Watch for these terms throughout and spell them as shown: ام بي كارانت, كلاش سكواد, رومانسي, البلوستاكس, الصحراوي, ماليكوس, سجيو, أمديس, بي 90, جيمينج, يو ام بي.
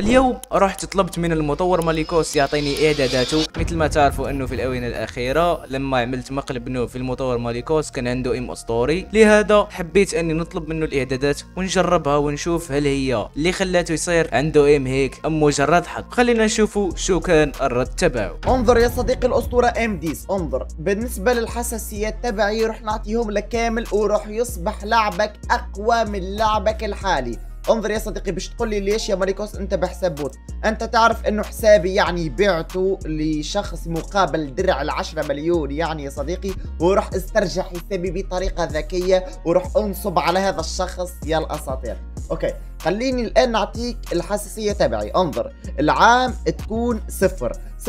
اليوم رحت طلبت من المطور ماليكوس يعطيني اعداداته. مثل ما تعرفوا انه في الاونه الاخيره لما عملت مقلب نوب في المطور ماليكوس كان عنده ام اسطوري، لهذا حبيت اني نطلب منه الاعدادات ونجربها ونشوف هل هي اللي خلاته يصير عنده ام هيك ام مجرد حق. خلينا نشوفوا شو كان الرد تبعه. انظر يا صديقي الاسطوره أمديس، انظر بالنسبه للحساسيات تبعي رح نعطيهم لك كامل وراح يصبح لعبك اقوى من لعبك الحالي. انظر يا صديقي، باش تقول لي ليش يا ماليكوس انت بحساب بوت؟ انت تعرف انه حسابي يعني بعته لشخص مقابل درع ال10 مليون يعني يا صديقي، وراح استرجع حسابي بطريقه ذكيه وراح انصب على هذا الشخص يا الاساطير. اوكي خليني الان نعطيك الحساسيه تبعي. انظر، العام تكون 0 36،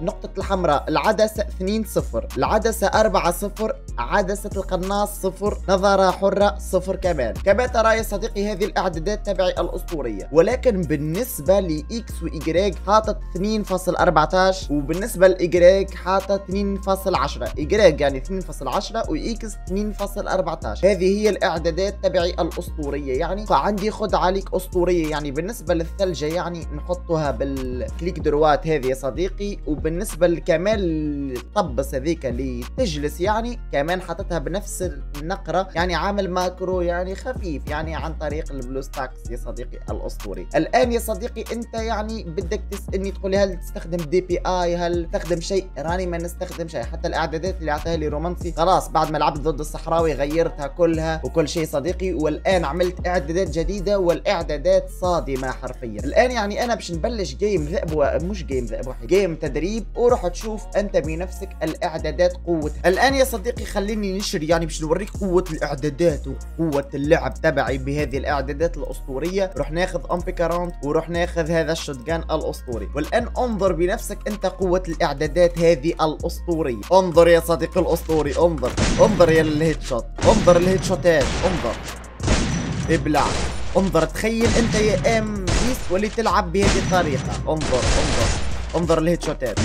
نقطه الحمراء، العدسه 2 0، العدسه 4 0، عدسه القناص 0، نظره حره 0 كما ترى يا صديقي. هذه الاعدادات تبعي الاسطوريه، ولكن بالنسبه لاكس وايجريك حاطط 2.14 وبالنسبه لايجريك حاطط 2.10، ايجريك يعني 2.10 واكس 2.14. هذه هي الاعدادات تبعي الاسطوريه يعني، فعندي خد عليك اسطوريه يعني. بالنسبه للثلجه يعني نحطها بالكليك دروات هذه يا صديقي، وبالنسبه لكمال الطبس هذيك اللي تجلس يعني كمان حاطتها بنفس النقره يعني، عامل ماكرو يعني خفيف يعني عن طريق البلوستاكس يا صديقي الاسطوري. الان يا صديقي انت يعني بدك تسالني تقول لي هل تستخدم دي بي اي، هل تستخدم شيء؟ راني ما نستخدم شيء، حتى الاعدادات اللي اعطاها لي رومانسي خلاص بعد ما لعبت ضد الصحراوي غيرتها كلها وكل شيء صديقي، والان عملت اعدادات جديده والاعدادات صادمه حرفيا. الان يعني انا باش نبلش جيم ذئب، مش جيم ذئب، جيم تدريب، وروح تشوف انت بنفسك الاعدادات قوتها. الان يا صديقي خليني نشري يعني باش نوريك قوه الاعدادات وقوه اللعب تبعي بهذه الاعدادات الاسطوريه. روح ناخذ ام بي كارانت وروح ناخذ هذا الشوتجان الاسطوري، والان انظر بنفسك انت قوه الاعدادات هذه الاسطوريه. انظر يا صديقي الاسطوري، انظر، انظر يا الهيدشوت، انظر الهيدشوتات، انظر ابلع، انظر. تخيل انت يا أمديس واللي تلعب بهذه الطريقه. انظر انظر انظر الهيدشوتات.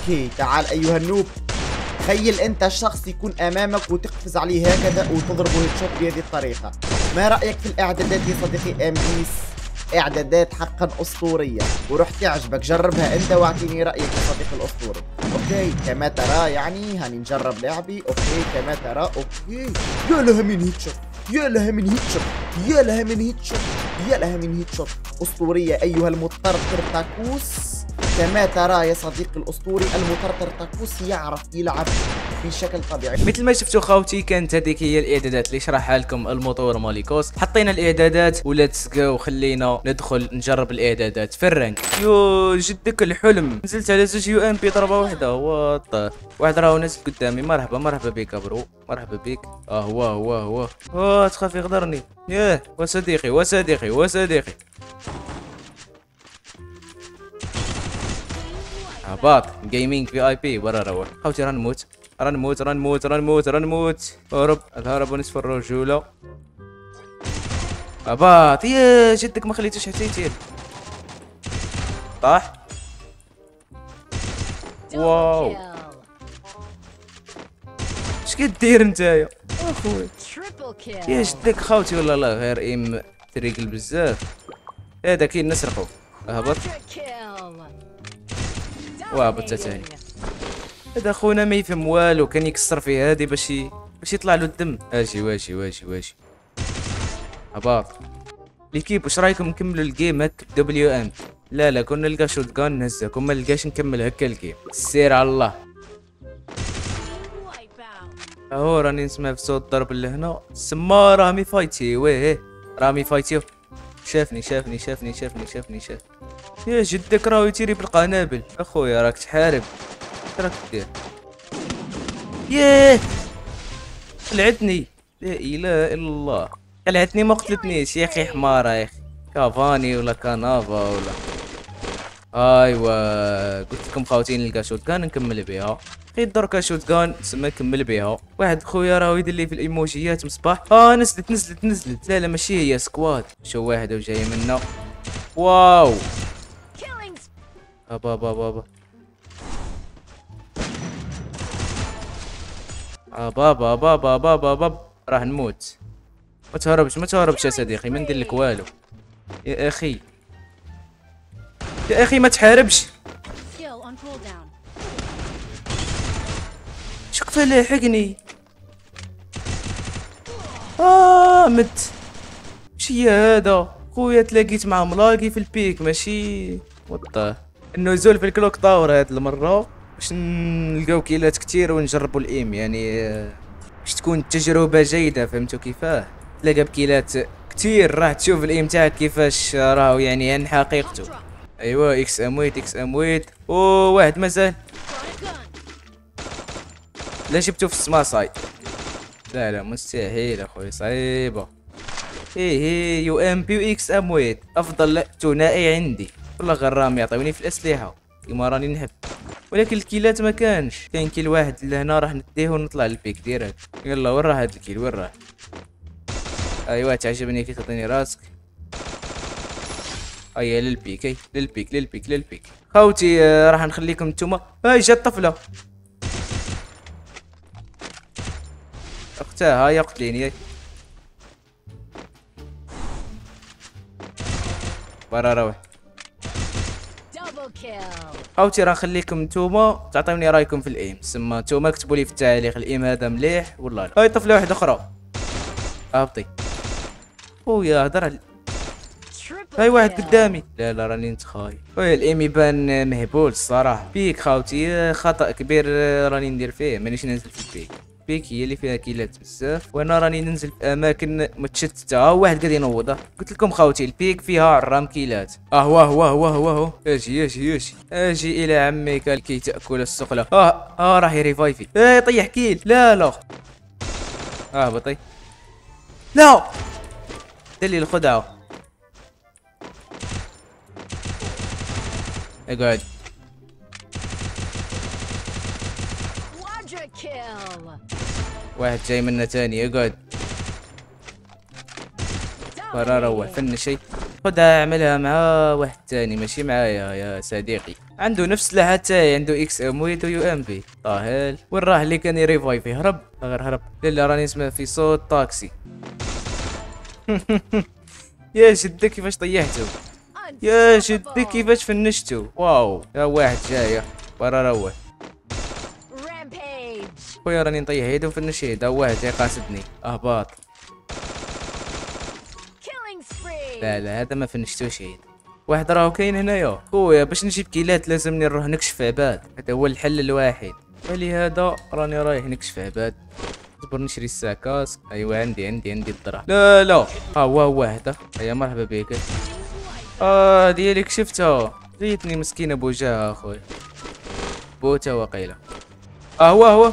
اوكي تعال ايها النوب، تخيل انت شخص يكون امامك وتقفز عليه هكذا وتضربه هيدشوت بهذه الطريقه. ما رايك في الاعدادات يا صديقي أمديس؟ اعدادات حقا اسطوريه وروح تعجبك، جربها انت واعطيني رايك يا صديقي الاسطوري. اوكي كما ترى يعني هاني نجرب لعبي. اوكي كما ترى، اوكي يا لها من هيدشوت، يا لها من هيدشوت، يا لها من هيدشوت، يا لها من هيدشوت اسطوريه ايها المطرطر تاكوس. كما ترى يا صديقي الاسطوري المطرطر تاكوس يعرف يلعب بشكل طبيعي. مثل ما شفتوا خوتي كانت هذيك هي الاعدادات اللي شرحها لكم المطور ماليكوس. حطينا الاعدادات وليتس جو، خلينا ندخل نجرب الاعدادات في الرانك. يو جدك الحلم، نزلت على سجيو ام بي ضربه واحده، وات واحد راهو نازل قدامي. مرحبا مرحبا بك برو، مرحبا بك. هو هو هو تخاف يغدرني. ياه وصديقي وصديقي وصديقي عباط. جيمينج في اي بي برا روح خوتي، رانموت رانموت رانموت رانموت رانموت. اهرب الهرب ونصف الرجوله. عباط يا جدك ما خليتوش حتى يطير، طاح. واو اش كدير نتايا اخويا يا جدك خوتي؟ والله لا غير ام تريقل بزاف. هذا كي نسرقو، اهبط وابت تاني. هذا خونا ما يفهم والو، كان يكسر في هادي باش يطلع له الدم. اجي واجي واجي واجي هباط. ليكيب واش رايكم نكملوا الجيم هك دبليو ام؟ لا لا كون نلقى شوت جان نهزك وما نلقاش نكمل هكا الجيم. السير على الله. اهو راني نسمع في صوت ضرب لهنا، سما رامي فايتي. ويه رامي فايتي، شافني شافني شافني شافني شافني شاف. يا جدك راهو يتيري بالقنابل. اخويا راك تحارب، راك دير؟ ياه قلعتني، لا اله الا الله قلعتني ما قتلتنيش يا اخي. حماره يا اخي، كافاني ولا كنافا ولا. ايوا قلت لكم خوتي نلقى شوت كان نكمل بها. غير دركا شوت كان تسمى نكمل بها. واحد خويا راهو يدير لي في الايموجيات مصباح. نزلت نزلت نزلت. لا لا ماشي هي سكواد. شو واحد وجاي منا. واو ابا ابا ابا ابا ابا ابا ابا ابا. راه نموت. ما تهربش ما تهربش يا صديقي، ما ندير لك والو. يا اخي يا اخي ما تحاربش. شكفى لاحقني. مت. ماشي هذا خويا، تلاقيت مع ملاقي في البيك ماشي وطاه. النزول في الكلوك طاور هاد المره باش نلقاو كيلات كتير ونجربوا الايم، يعني باش تكون التجربه جيده. فهمتوا كيفاه؟ تلاقى بكيلات كتير راه تشوف الايم تاعك كيفاش راهو، يعني عن حقيقته. ايوا اكس امويت اكس امويت. واحد مازال لا جبتو في السماصاي. لا لا مستحيل اخويا، صعيبه. ايه يو ام بي اكس امويت افضل ثنائي عندي. والله غرام يعطيوني في الاسلحه كيما راني نحب، ولكن الكيلات ما كانش. كاين كيل واحد لهنا راح نديه ونطلع للبيك ديرك. يلا وين راه هاد الكيل؟ وين راه؟ ايوا تعجبني كي تعطيني راسك. ايا للبيك، اي للبيك للبيك للبيك. خوتي راح نخليكم نتوما. هاي جات الطفله اختها، هاي قتليني. برا روح خوتي، راه نخليكم نتوما تعطيوني رايكم في الايم. سما نتوما كتبوا لي في التعليق الايم هذا مليح ولا لا. هاي طفله واحده اخرى هبطي. خويا هضر على هاي واحد قدامي. لا لا راني نتخايل. خويا الايم يبان مهبول الصراحه. بيك خاوتي خطا كبير راني ندير فيه، مانيش ننزل في البيك. بيك هي اللي فيها كيلات بزاف، وانا راني ننزل في اماكن متشتته. ها واحد قاعد ينوض. قلت لكم خوتي البيك فيها عرام كيلات. هو هو هو هو هو. اجي اجي اجي اجي الى عمك لكي تاكل السقله. راه يريفايفي. طيح كيل. لا لا بطي. لا دلي الخدعه. اقعد. واحد جاي منا تاني. اقعد برا روح. فن شي خدها اعملها مع واحد تاني ماشي معايا يا صديقي. عنده نفس السلاح تاعي، عنده اكس امويت ويو ام بي. طاهل وين راه اللي كان يريفايفي؟ هرب غير هرب. لا راني نسمع في صوت طاكسي. يا جدك كيفاش طيحته، يا جدك كيفاش فنشته. واو يا واحد جاي برا روح. خويا راني نطيح يده ونفنش يده. واحد يقاصدني. اهباط. لا لا هذا ما فنشتوش يد. واحد راهو كاين هنايا. خويا باش نجيب كيلات لازمني نروح نكشف عباد، هذا هو الحل الوحيد، ولهذا راني رايح نكشف عباد. نصبر نشري الساكاس. ايوا عندي الدرع. لا لا هو واحده. هيا مرحبا بك. هذه اللي كشفتها. ليتني مسكينه بوجهها اخويا، بوتا وقيله. هو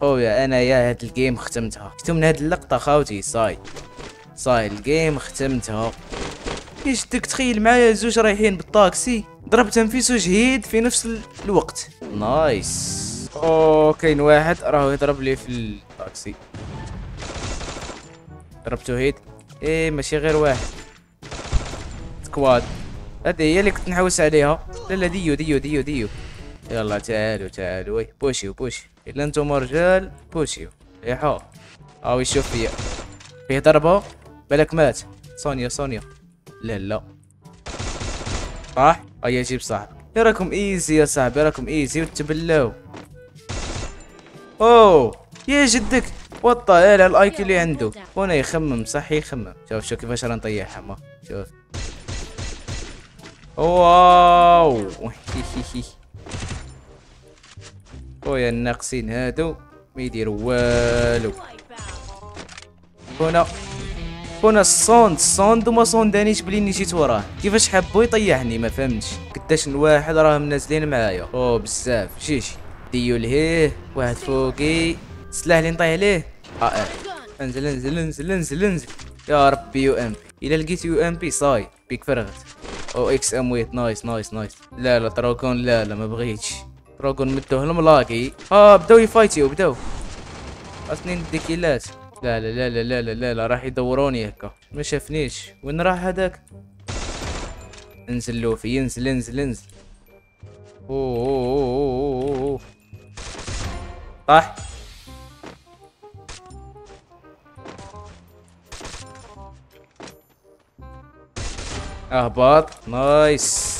خويا انا يا هاد الجيم ختمتها. من هاد اللقطه خاوتي صاي الجيم ختمتها. ايش ديك تخيل معايا زوج رايحين بالطاكسي، ضربتهم في زوج هيد في نفس الوقت. نايس. كاين واحد راهو يضرب لي في الطاكسي، ضربته هيد. ماشي غير واحد، سكواد. هذه هي اللي كنت نحوس عليها. لا ديو. يلا تعالوا وي بوشيو. الا انتم رجال بوشيو. ايحا هاو يشوف فيا، فيه ضربه بالك مات. سونيا. لا طاح. هيا جيب صاحبك. راكم ايزي يا صاحبي، راكم ايزي وتبلاو. يا جدك وطا. على الايكي اللي عنده وانا يخمم صح يخمم. شوف كيفاش راه نطيحها. ما شوف. واو خويا الناقصين هادو ما يديروا والو. كنا الصوند وما صوندانيش بلي اني جيت وراه. كيفاش حبو يطيحني ما فهمتش. قداش الواحد راهم نازلين معايا بزاف. جيجي ديو لهيه. واحد فوقي. السلاح اللي نطيح ليه. انزل يا ربي يو ام بي، إلا لقيت يو ام بي صاي بيك فرغت. او اكس امويت نايس نايس نايس. لا لا تراكون، لا لا ما بغيتش تراكون مدوهلهم لاكي. بداو يفايتيو بداو اثنين الدكيلات. لا لا لا لا لا لا لا راح يدوروني هكا، ما شافنيش. وين راح هذاك؟ انزل لوفي انزل انزل انزل. اوه اوه اوه اوه اوه طاح. اهبط نايس.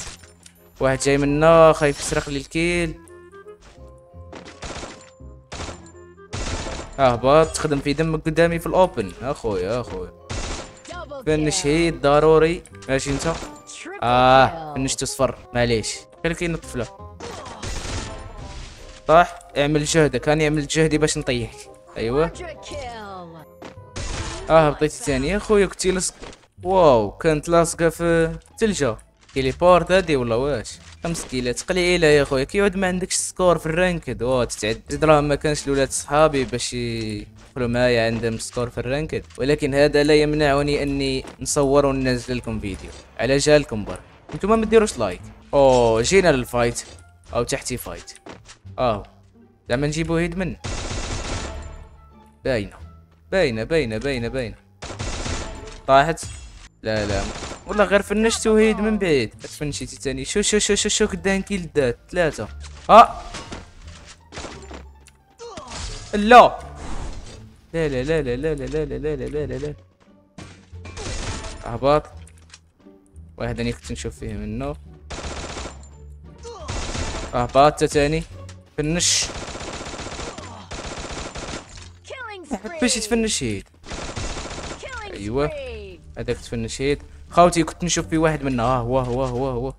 واحد جاي منا خايف يسرق لي الكيل. اهبط تخدم في دمك قدامي في الاوبن. اخويا اخويا فنش هيد ضروري ماشي انت. فنشتو صفر معليش خليك نطفله. طاح. اعمل جهدك، انا عملت جهدي باش نطيحك. ايوا هبطيتي ثاني اخويا كنتي لصق. واو كانت لاصقه في الثلجه. تيليبورت هادي ولا واش؟ 5 كيلات قليله يا خويا. كيعود ما عندكش سكور في الرانكد وتتعد. زيد راه ما كانش لولاد صحابي باش يدخلوا معايا عندهم سكور في الرانكد، ولكن هذا لا يمنعني اني نصور وننزل لكم فيديو على جالكم برك. نتوما ما ديروش لايك. او جينا للفايت او تحتي فايت. زعما نجيبو هيد من باينه باينه باينه باينه باينه. طاحت. لا لا والله غير فنشت وهيد من بعيد. تفنشيتي تاني. شو شو شو شو شو قدام كيل دات 3. لا لا لا لا لا لا لا لا لا لا لا لا. اهبط واحد انا كنت نشوف فيه منه. اهبط تاني فنش. باش تفنش هيد. ايوا هذاك تفنش هيد. خاوتي كنت نشوف في واحد منا. هو هو هو هو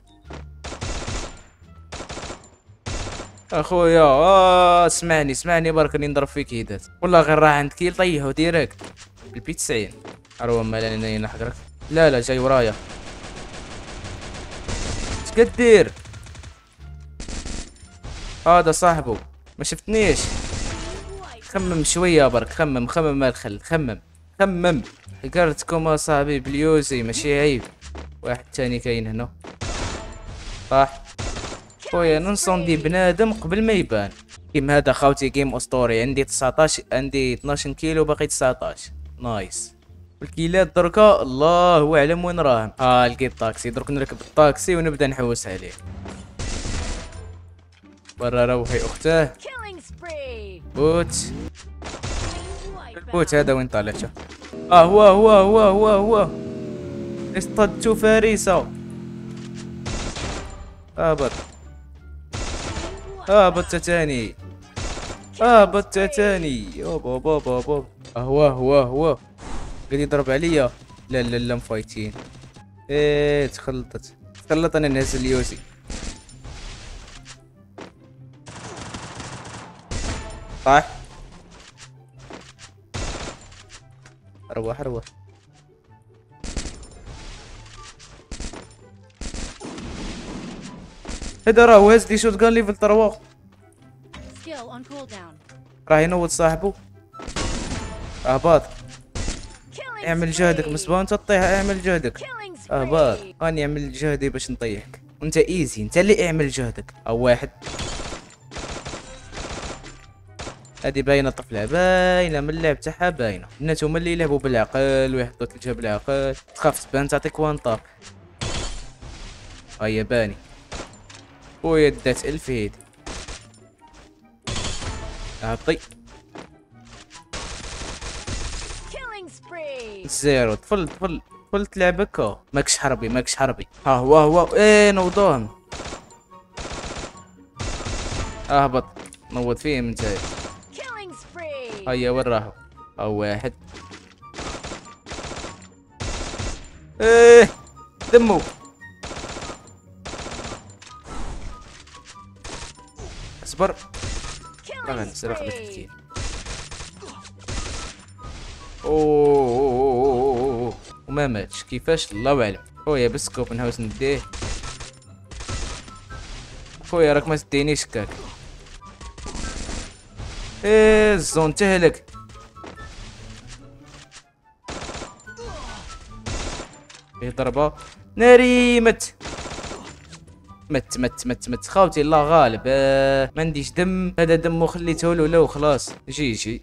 اخويا. اسمعني اسمعني برك راني نضرب فيك هيدات. والله غير راه عندك كيل طيحو ديريكت بالبي 90. اروى مالاني نحقرك. لا لا جاي ورايا. شكدير هذا صاحبو ما شفتنيش. خمم شويه برك، خمم خمم ما الخل خمم خمم. حقرتكم اصاحبي بليوزي ماشي عيب. واحد تاني كاين هنا. طاح. خويا ننصندي بنادم قبل ما يبان. كيم هذا خاوتي جيم اسطوري. عندي 19 عندي 12 كيلو باقي 19 نايس. والكيلات دركا الله اعلم وين راهم. لقيت الطاكسي درك نركب الطاكسي ونبدا نحوس عليه. برا روحي اختاه. بوت البوت هذا وين طالعته؟ هو هو هو هو هو. اصطدت فريسة. هبط هبط تاني هبط تاني. بابا بابا بابا. هو هو هو قاعد يضرب عليا. لا لا لا مفايتين. تخلطت تخلط. انا نهز اليوزي. طاح. روح روح. هذا راه هاز لي شوت غان ليفل 3. راه ينوض صاحبو. اهبط. اعمل جهدك مسبان تطيح. اعمل جهدك. اهبط. راني نعمل جهدي باش نطيحك. انت ايزي انت اللي اعمل جهدك. واحد. هادي باينه الطفله باينه من اللعب تاعها باينه. الناس هما اللي يلعبوا بالعقل ويحطوا الجهه بالعقل. تخاف تبان تعطيك وان طاق. هيا باني. خويا دات 1000 هيد. عطي زيرو. طفل طفل طفل تلعب هكا ماكش حربي ماكش حربي. هو هو نوضوهم. اهبط نوض فيهم انت. هيا وين راهو؟ واحد. دمو. اصبر راه غنسرق لك الكيل. اوه وما ماتش كيفاش الله اعلم. خويا بسكوب نهاوس نديه. خويا راك ما تدينيش كاك. الزون تهلك. فيه ضربه ناري. مت خاوتي الله غالب. ما عنديش دم، هذا دم وخليته له وخلاص. جي